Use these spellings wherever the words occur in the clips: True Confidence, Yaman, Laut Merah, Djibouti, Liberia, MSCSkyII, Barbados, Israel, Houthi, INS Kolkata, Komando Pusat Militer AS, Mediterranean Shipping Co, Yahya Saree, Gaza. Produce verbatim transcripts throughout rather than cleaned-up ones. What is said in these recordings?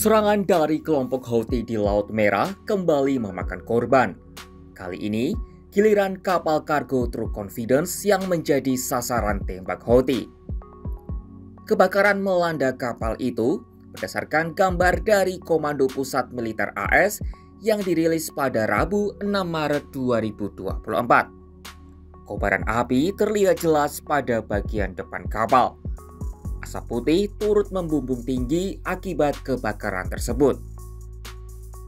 Serangan dari kelompok Houthi di Laut Merah kembali memakan korban. Kali ini, giliran kapal kargo True Confidence yang menjadi sasaran tembak Houthi. Kebakaran melanda kapal itu berdasarkan gambar dari Komando Pusat Militer A S yang dirilis pada Rabu enam Maret dua ribu dua puluh empat. Kobaran api terlihat jelas pada bagian depan kapal. Asap putih turut membumbung tinggi akibat kebakaran tersebut.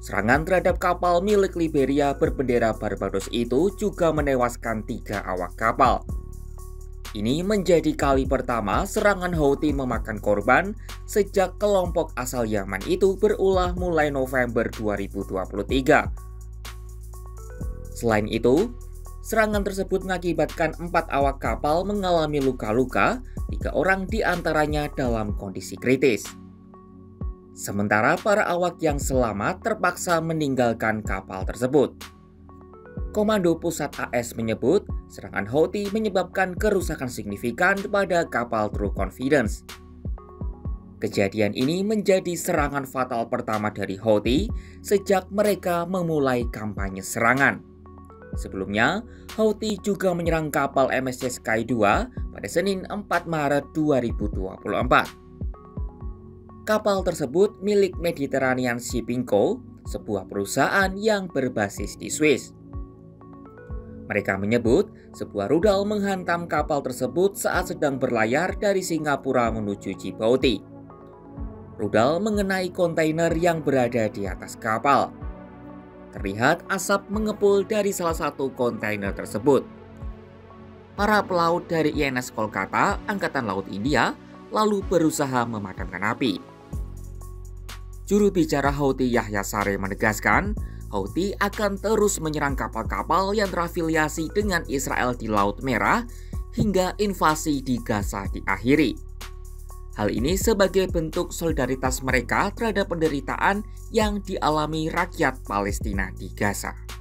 Serangan terhadap kapal milik Liberia berbendera Barbados itu juga menewaskan tiga awak kapal. Ini menjadi kali pertama serangan Houthi memakan korban sejak kelompok asal Yaman itu berulah mulai November dua ribu dua puluh tiga. Selain itu, serangan tersebut mengakibatkan empat awak kapal mengalami luka-luka, tiga orang diantaranya dalam kondisi kritis. Sementara para awak yang selamat terpaksa meninggalkan kapal tersebut. Komando Pusat A S menyebut serangan Houthi menyebabkan kerusakan signifikan pada kapal True Confidence. Kejadian ini menjadi serangan fatal pertama dari Houthi sejak mereka memulai kampanye serangan. Sebelumnya, Houthi juga menyerang kapal M S C Sky dua pada Senin empat Maret dua ribu dua puluh empat. Kapal tersebut milik Mediterranean Shipping Co, sebuah perusahaan yang berbasis di Swiss. Mereka menyebut sebuah rudal menghantam kapal tersebut saat sedang berlayar dari Singapura menuju Djibouti. Rudal mengenai kontainer yang berada di atas kapal. Terlihat asap mengepul dari salah satu kontainer tersebut. Para pelaut dari I N S Kolkata, Angkatan Laut India, lalu berusaha memadamkan api. Juru bicara Houthi Yahya Saree menegaskan, Houthi akan terus menyerang kapal-kapal yang terafiliasi dengan Israel di Laut Merah hingga invasi di Gaza diakhiri. Hal ini sebagai bentuk solidaritas mereka terhadap penderitaan yang dialami rakyat Palestina di Gaza.